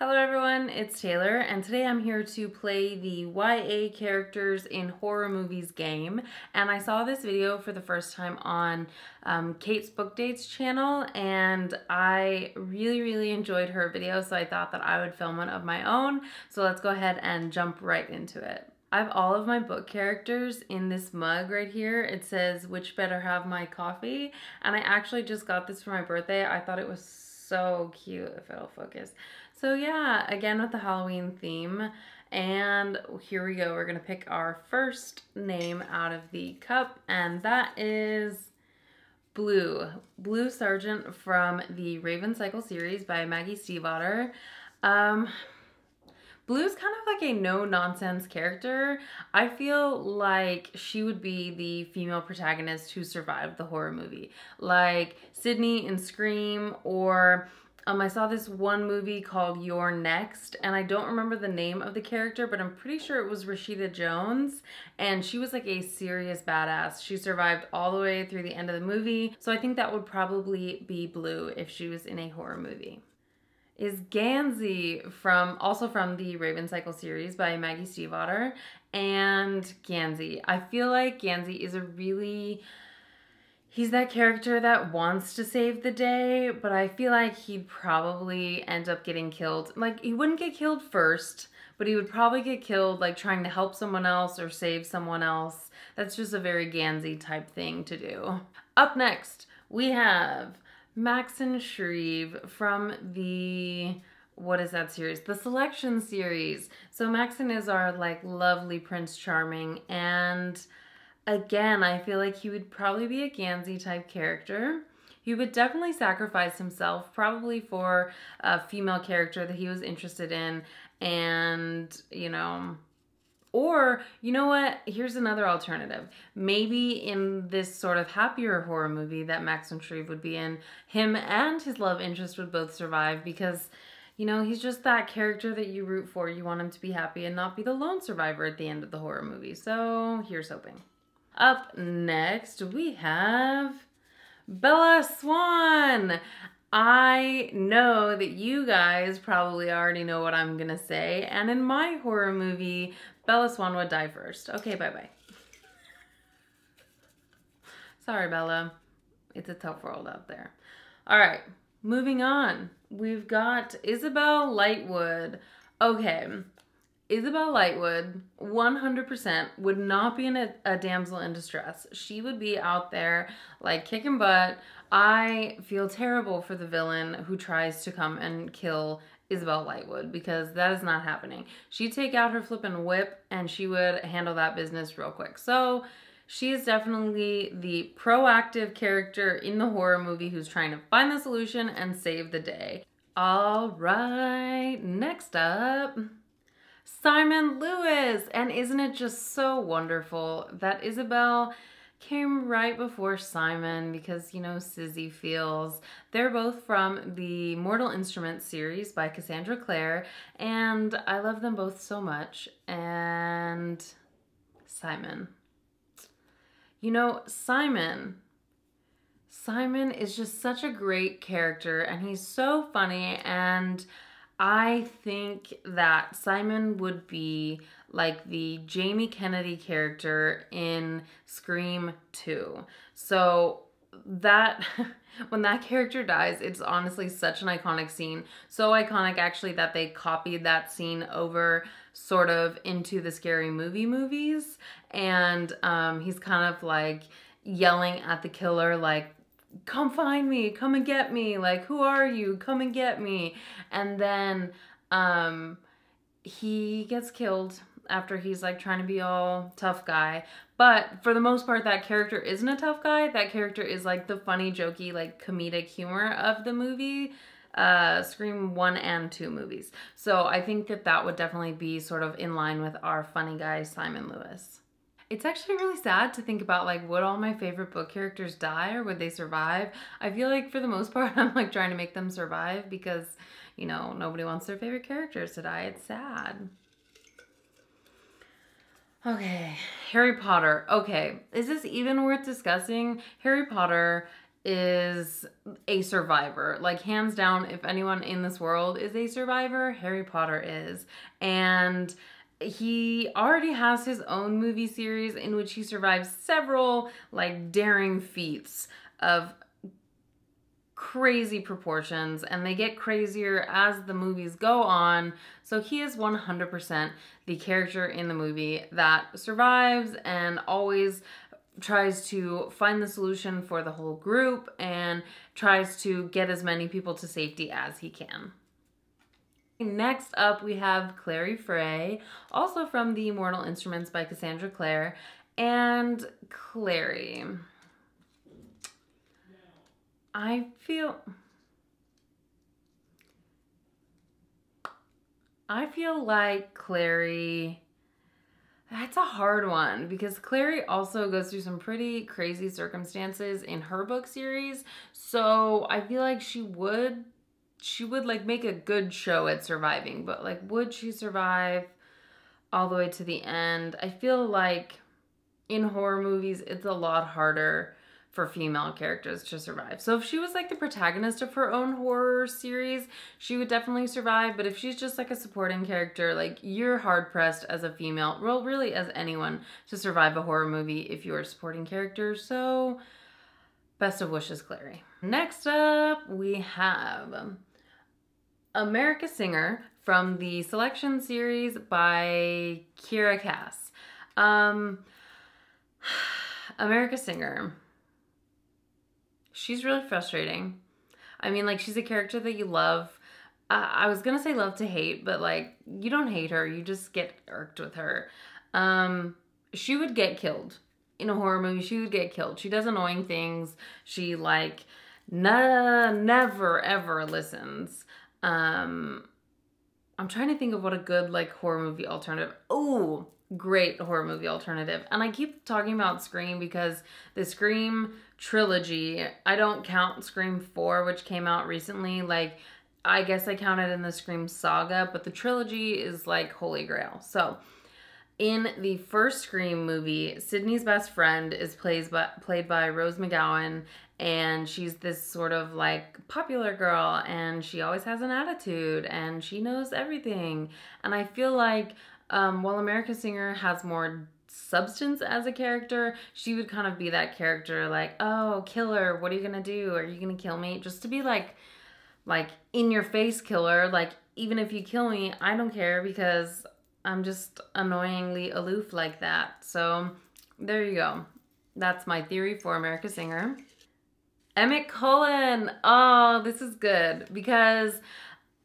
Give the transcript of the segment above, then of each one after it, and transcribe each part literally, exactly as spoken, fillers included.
Hello everyone, it's Taylor, and today I'm here to play the Y A characters in horror movies game. And I saw this video for the first time on um, Kate's Book Dates channel, and I really, really enjoyed her video, so I thought that I would film one of my own. So let's go ahead and jump right into it. I have all of my book characters in this mug right here. It says, "Which better have my coffee?" And I actually just got this for my birthday. I thought it was so So cute, if it'll focus. So yeah, again with the Halloween theme. And here we go. We're gonna pick our first name out of the cup, and that is Blue. Blue Sargent from the Raven Cycle series by Maggie Stiefvater. Um, Blue's kind of like a no-nonsense character. I feel like she would be the female protagonist who survived the horror movie, like Sydney in Scream, or um, I saw this one movie called You're Next, and I don't remember the name of the character, but I'm pretty sure it was Rashida Jones, and she was like a serious badass. She survived all the way through the end of the movie, so I think that would probably be Blue if she was in a horror movie. Is Gansey from, also from the Raven Cycle series by Maggie Stiefvater. And Gansey, I feel like Gansey is a really, he's that character that wants to save the day, but I feel like he'd probably end up getting killed. Like, he wouldn't get killed first, but he would probably get killed like trying to help someone else or save someone else. That's just a very Gansey type thing to do. Up next, we have Maxon Schreave from the, what is that series? The Selection series. So Maxon is our like lovely Prince Charming, and again, I feel like he would probably be a Gansey type character. He would definitely sacrifice himself, probably for a female character that he was interested in, and you know, or, you know what, here's another alternative. Maybe in this sort of happier horror movie that Maxon Schreave would be in, him and his love interest would both survive because, you know, he's just that character that you root for. You want him to be happy and not be the lone survivor at the end of the horror movie. So here's hoping. Up next, we have Bella Swan. I know that you guys probably already know what I'm gonna say, and in my horror movie, Bella Swan would die first. Okay, bye-bye. Sorry, Bella. It's a tough world out there. All right, moving on. We've got Isabel Lightwood. Okay, Isabel Lightwood one hundred percent would not be in a, a damsel in distress. She would be out there like kicking butt. I feel terrible for the villain who tries to come and kill Isabel Lightwood, because that is not happening. She'd take out her flippin' whip and she would handle that business real quick. So she is definitely the proactive character in the horror movie who's trying to find the solution and save the day. All right, next up, Simon Lewis. And isn't it just so wonderful that Isabel came right before Simon, because, you know, Sizzy feels. They're both from the Mortal Instruments series by Cassandra Clare, and I love them both so much. And Simon. You know, Simon. Simon is just such a great character, and he's so funny, and I think that Simon would be like the Jamie Kennedy character in Scream two. So that, when that character dies, it's honestly such an iconic scene. So iconic, actually, that they copied that scene over sort of into the Scary Movie movies. And um, he's kind of like yelling at the killer, like, "Come find me, come and get me, like, who are you, come and get me." And then um, he gets killed after he's like trying to be all tough guy. But for the most part, that character isn't a tough guy. That character is like the funny, jokey, like comedic humor of the movie, uh, Scream one and two movies. So I think that that would definitely be sort of in line with our funny guy, Simon Lewis. It's actually really sad to think about, like, would all my favorite book characters die or would they survive? I feel like for the most part, I'm like trying to make them survive because, you know, nobody wants their favorite characters to die. It's sad. Okay, Harry Potter. Okay, is this even worth discussing? Harry Potter is a survivor. Like, hands down, if anyone in this world is a survivor, Harry Potter is. And he already has his own movie series in which he survives several, like, daring feats of crazy proportions, and they get crazier as the movies go on. So he is one hundred percent the character in the movie that survives and always tries to find the solution for the whole group and tries to get as many people to safety as he can. Next up, we have Clary Fray, also from the Mortal Instruments by Cassandra Clare. And Clary, I feel, I feel like Clary, that's a hard one, because Clary also goes through some pretty crazy circumstances in her book series. So I feel like she would, she would like make a good show at surviving, but like, would she survive all the way to the end? I feel like in horror movies, it's a lot harder for female characters to survive. So if she was like the protagonist of her own horror series, she would definitely survive. But if she's just like a supporting character, like, you're hard pressed as a female, well, really as anyone, to survive a horror movie if you're a supporting character. So best of wishes, Clary. Next up, we have America Singer from the Selection series by Kira Cass. Um, America Singer. She's really frustrating. I mean, like, she's a character that you love. Uh, I was gonna say love to hate, but like, you don't hate her, you just get irked with her. Um, she would get killed. In a horror movie, she would get killed. She does annoying things. She like, nah, never ever listens. Um, I'm trying to think of what a good like horror movie alternative. Oh, great horror movie alternative. And I keep talking about Scream because the Scream trilogy, I don't count Scream four, which came out recently. Like, I guess I counted in the Scream saga, but the trilogy is like holy grail. So in the first Scream movie, Sydney's best friend is plays by, played by Rose McGowan, and she's this sort of like popular girl, and she always has an attitude, and she knows everything. And I feel like Um, while America Singer has more substance as a character, she would kind of be that character like, oh, killer, what are you gonna do? Are you gonna kill me? Just to be like, like in your face killer. Like, even if you kill me, I don't care because I'm just annoyingly aloof like that. So there you go. That's my theory for America Singer. Emmett Cullen. Oh, this is good because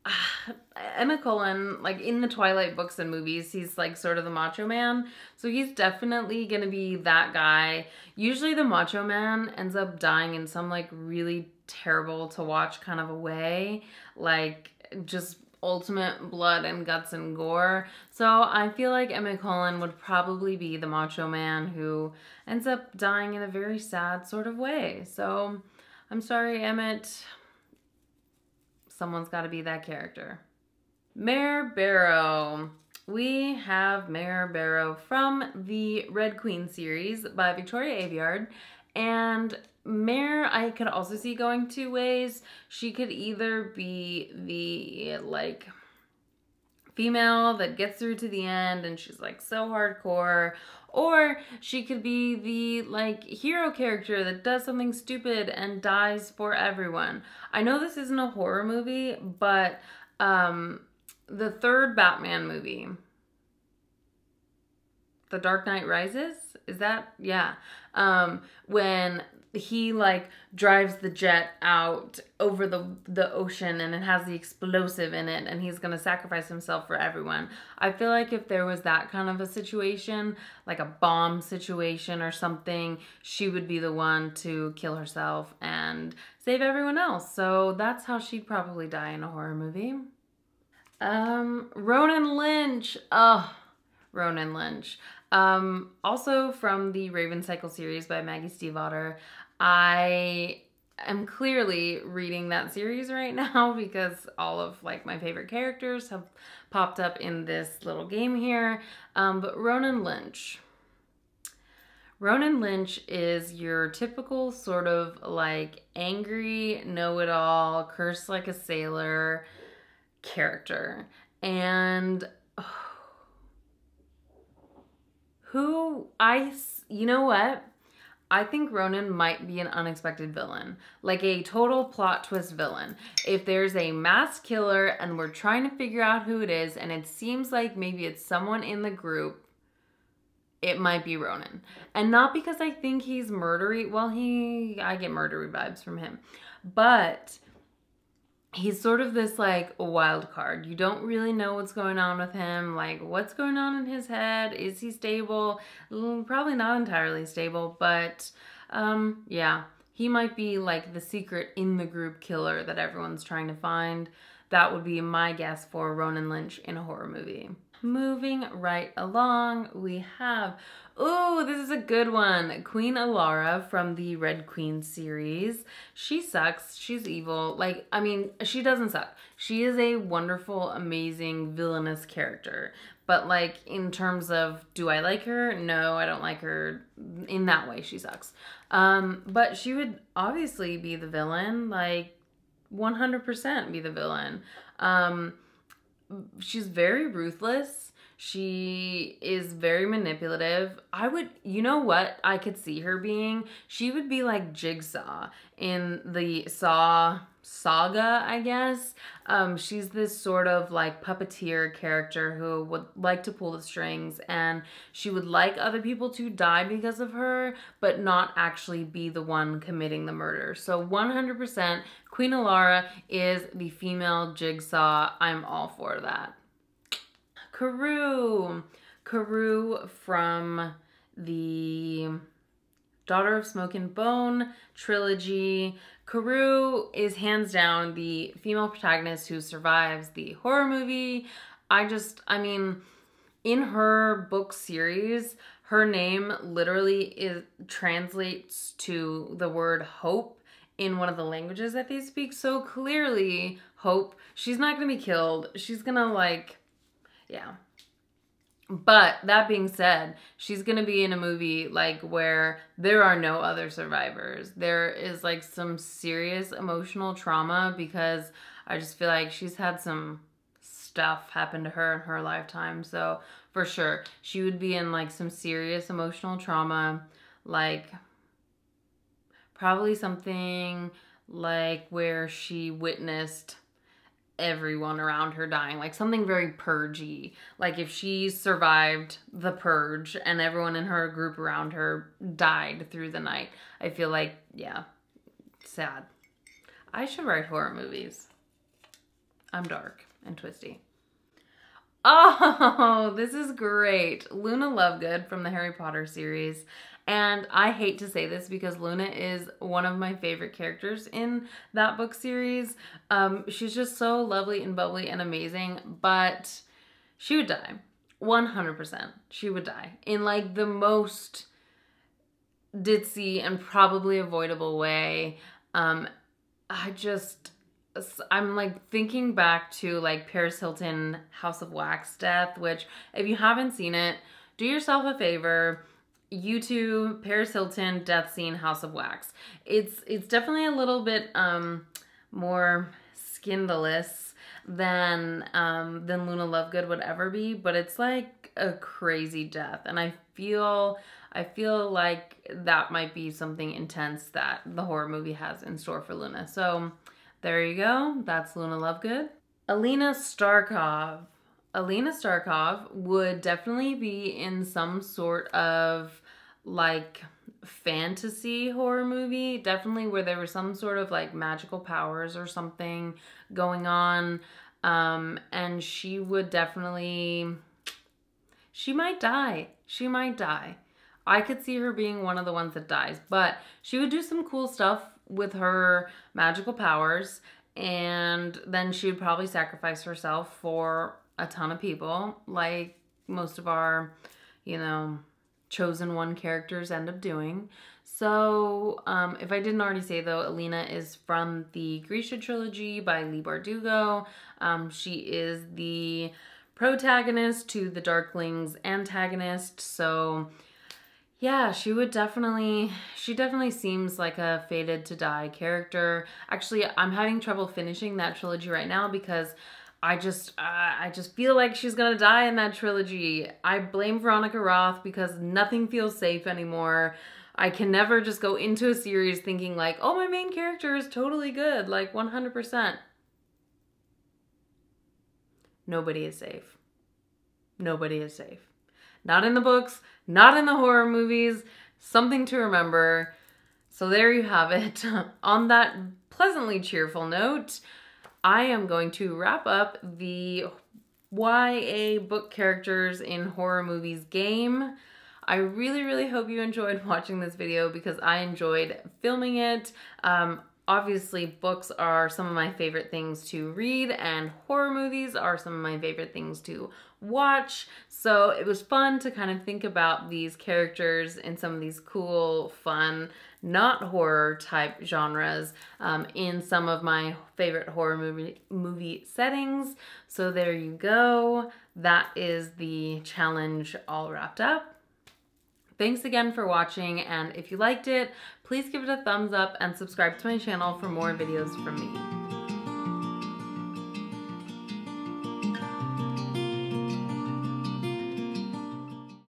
Uh, Emmett Cullen, like in the Twilight books and movies, he's like sort of the macho man. So he's definitely gonna be that guy. Usually the macho man ends up dying in some like really terrible to watch kind of a way. Like, just ultimate blood and guts and gore. So I feel like Emmett Cullen would probably be the macho man who ends up dying in a very sad sort of way. So I'm sorry, Emmett. Someone's got to be that character. Mare Barrow. We have Mare Barrow from the Red Queen series by Victoria Aveyard. And Mare, I could also see going two ways. She could either be the like female that gets through to the end and she's like so hardcore, or she could be the like hero character that does something stupid and dies for everyone. I know this isn't a horror movie, but um, the third Batman movie, The Dark Knight Rises, is that? Yeah. Um, when he like drives the jet out over the, the ocean and it has the explosive in it and he's gonna sacrifice himself for everyone. I feel like if there was that kind of a situation, like a bomb situation or something, she would be the one to kill herself and save everyone else. So that's how she'd probably die in a horror movie. Um, Ronan Lynch. Oh, Ronan Lynch. Um, also from the Raven Cycle series by Maggie Stiefvater. I am clearly reading that series right now because all of like my favorite characters have popped up in this little game here. Um, but Ronan Lynch. Ronan Lynch is your typical sort of like angry, know-it-all, curse like a sailor character. And oh, who I, you know what? I think Ronan might be an unexpected villain, like a total plot twist villain. If there's a mass killer and we're trying to figure out who it is and it seems like maybe it's someone in the group, it might be Ronan. And not because I think he's murdery. Well, he, I get murdery vibes from him, but he's sort of this like wild card. You don't really know what's going on with him. Like, what's going on in his head? Is he stable? Probably not entirely stable, but um, yeah, he might be like the secret in the group killer that everyone's trying to find. That would be my guess for Ronan Lynch in a horror movie. Moving right along, we have, oh, this is a good one. Queen Alara from the Red Queen series. She sucks. She's evil. Like, I mean, she doesn't suck. She is a wonderful, amazing, villainous character. But like, in terms of, do I like her? No, I don't like her. In that way, she sucks. Um, but she would obviously be the villain. Like, one hundred percent be the villain. Um... She's very ruthless. She is very manipulative. I would, you know what I could see her being? She would be like Jigsaw in the Saw saga, I guess. Um, she's this sort of like puppeteer character who would like to pull the strings, and she would like other people to die because of her, but not actually be the one committing the murder. So one hundred percent Queen Alara is the female Jigsaw. I'm all for that. Karou. Karou from the Daughter of Smoke and Bone trilogy. Karou is hands down the female protagonist who survives the horror movie. I just, I mean, in her book series, her name literally is translates to the word hope in one of the languages that they speak. So clearly, hope. She's not gonna be killed. She's gonna like, yeah. But that being said, she's going to be in a movie like where there are no other survivors. There is like some serious emotional trauma because I just feel like she's had some stuff happen to her in her lifetime. So for sure, she would be in like some serious emotional trauma, like probably something like where she witnessed everyone around her dying, like something very purgy. Like if she survived the purge and everyone in her group around her died through the night, I feel like, yeah, sad. I should write horror movies. I'm dark and twisty. Oh, this is great. Luna Lovegood from the Harry Potter series. And I hate to say this because Luna is one of my favorite characters in that book series. Um, she's just so lovely and bubbly and amazing, but she would die. one hundred percent. She would die in like the most ditzy and probably avoidable way. Um, I just, I'm like thinking back to like Paris Hilton House of Wax death, which if you haven't seen it, do yourself a favor. YouTube, Paris Hilton, death scene, House of Wax. It's it's definitely a little bit um, more scandalous than um, than Luna Lovegood would ever be, but it's like a crazy death, and I feel I feel like that might be something intense that the horror movie has in store for Luna. So there you go. That's Luna Lovegood. Alina Starkov. Alina Starkov would definitely be in some sort of like fantasy horror movie, definitely where there was some sort of like magical powers or something going on, um, and she would definitely, she might die, she might die. I could see her being one of the ones that dies, but she would do some cool stuff with her magical powers, and then she would probably sacrifice herself for a ton of people, like most of our, you know, chosen one characters end up doing. So um, if I didn't already say though, Alina is from the Grisha trilogy by Leigh Bardugo. Um, she is the protagonist to the Darkling's antagonist. So Yeah, she would definitely, she definitely seems like a fated to die character. Actually, I'm having trouble finishing that trilogy right now because I just, uh, I just feel like she's gonna die in that trilogy. I blame Veronica Roth because nothing feels safe anymore. I can never just go into a series thinking like, oh, my main character is totally good, like one hundred percent. Nobody is safe. Nobody is safe. Not in the books, not in the horror movies. Something to remember. So there you have it. On that pleasantly cheerful note, I am going to wrap up the Y A book characters in horror movies game. I really, really hope you enjoyed watching this video because I enjoyed filming it. Um, Obviously, books are some of my favorite things to read, and horror movies are some of my favorite things to watch. So it was fun to kind of think about these characters in some of these cool, fun, not horror type genres um, in some of my favorite horror movie, movie settings. So there you go. That is the challenge all wrapped up. Thanks again for watching, and if you liked it, please give it a thumbs up and subscribe to my channel for more videos from me.